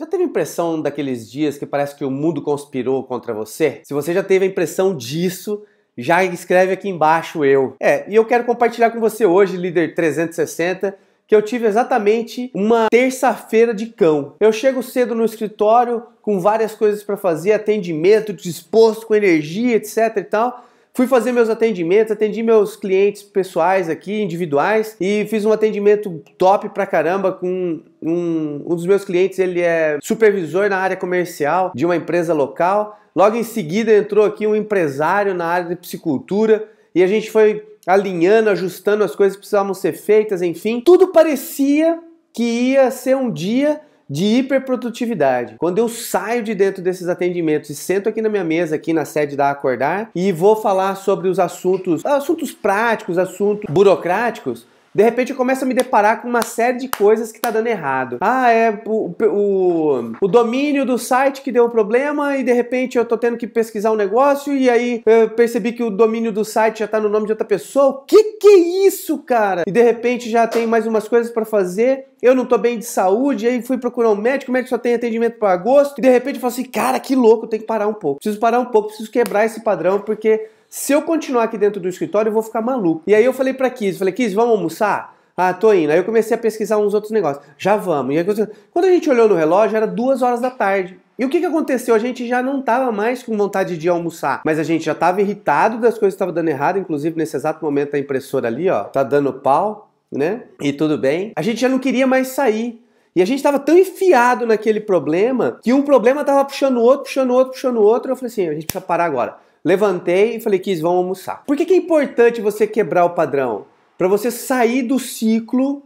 Já teve a impressão daqueles dias que parece que o mundo conspirou contra você? Se você já teve a impressão disso, já escreve aqui embaixo eu. E eu quero compartilhar com você hoje, Líder 360, que eu tive exatamente uma terça-feira de cão. Eu chego cedo no escritório com várias coisas para fazer, atendimento, disposto, com energia, etc e tal. Fui fazer meus atendimentos, atendi meus clientes pessoais aqui, individuais, e fiz um atendimento top pra caramba com um dos meus clientes. Ele é supervisor na área comercial de uma empresa local. Logo em seguida entrou aqui um empresário na área de piscicultura e a gente foi alinhando, ajustando as coisas que precisavam ser feitas, enfim. Tudo parecia que ia ser um dia de hiperprodutividade. Quando eu saio de dentro desses atendimentos e sento aqui na minha mesa, aqui na sede da Acordar, e vou falar sobre os assuntos práticos, assuntos burocráticos, de repente eu começo a me deparar com uma série de coisas que tá dando errado. O domínio do site que deu um problema e de repente eu tô tendo que pesquisar um negócio e aí eu percebi que o domínio do site já tá no nome de outra pessoa. O que é isso, cara? E de repente já tem mais umas coisas pra fazer. Eu não tô bem de saúde, aí fui procurar um médico, o médico só tem atendimento para agosto. E de repente eu falo assim, cara, que louco, eu tenho que parar um pouco. Preciso parar um pouco, preciso quebrar esse padrão, porque se eu continuar aqui dentro do escritório, eu vou ficar maluco. E aí eu falei pra Kiz, vamos almoçar? Ah, tô indo. Aí eu comecei a pesquisar uns outros negócios. Já vamos. E aí, quando a gente olhou no relógio, era 2 horas da tarde. E o que aconteceu? A gente já não tava mais com vontade de almoçar, mas a gente já tava irritado das coisas que estavam dando errado, inclusive nesse exato momento a impressora ali, ó, tá dando pau, né? E tudo bem. A gente já não queria mais sair. E a gente tava tão enfiado naquele problema, que um problema tava puxando o outro, puxando o outro, puxando o outro. Eu falei assim, a gente precisa parar agora. Levantei e falei, Kiz, vamos almoçar. Por que é importante você quebrar o padrão? Para você sair do ciclo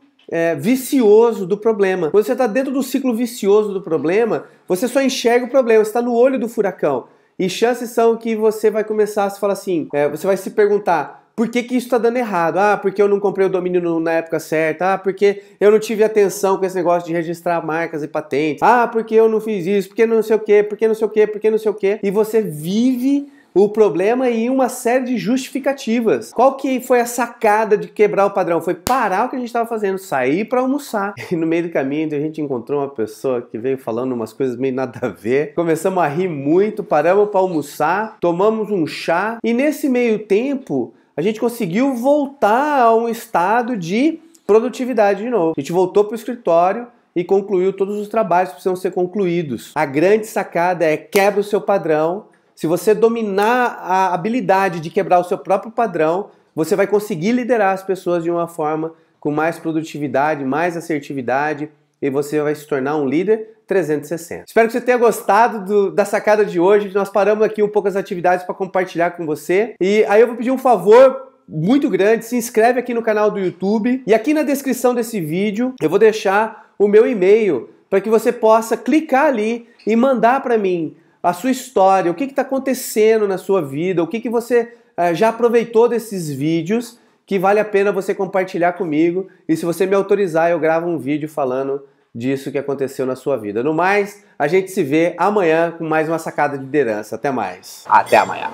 vicioso do problema. Quando você está dentro do ciclo vicioso do problema, você só enxerga o problema, você está no olho do furacão. E chances são que você vai começar a se falar assim, você vai se perguntar, por que que isso está dando errado? Ah, porque eu não comprei o domínio na época certa. Ah, porque eu não tive atenção com esse negócio de registrar marcas e patentes. Ah, porque eu não fiz isso, porque não sei o quê, porque não sei o quê, porque não sei o quê. E você vive o problema e uma série de justificativas. Qual que foi a sacada de quebrar o padrão? Foi parar o que a gente estava fazendo, sair para almoçar. E no meio do caminho a gente encontrou uma pessoa que veio falando umas coisas meio nada a ver. Começamos a rir muito, paramos para almoçar, tomamos um chá. E nesse meio tempo a gente conseguiu voltar a um estado de produtividade de novo. A gente voltou para o escritório e concluiu todos os trabalhos que precisam ser concluídos. A grande sacada é quebra o seu padrão. Se você dominar a habilidade de quebrar o seu próprio padrão, você vai conseguir liderar as pessoas de uma forma com mais produtividade, mais assertividade, e você vai se tornar um líder 360. Espero que você tenha gostado da sacada de hoje. Nós paramos aqui um pouco as atividades para compartilhar com você. E aí eu vou pedir um favor muito grande, se inscreve aqui no canal do YouTube. E aqui na descrição desse vídeo eu vou deixar o meu e-mail para que você possa clicar ali e mandar para mim a sua história, o que está acontecendo na sua vida, o que que você já aproveitou desses vídeos que vale a pena você compartilhar comigo. E se você me autorizar, eu gravo um vídeo falando disso que aconteceu na sua vida. No mais, a gente se vê amanhã com mais uma sacada de liderança. Até mais. Até amanhã.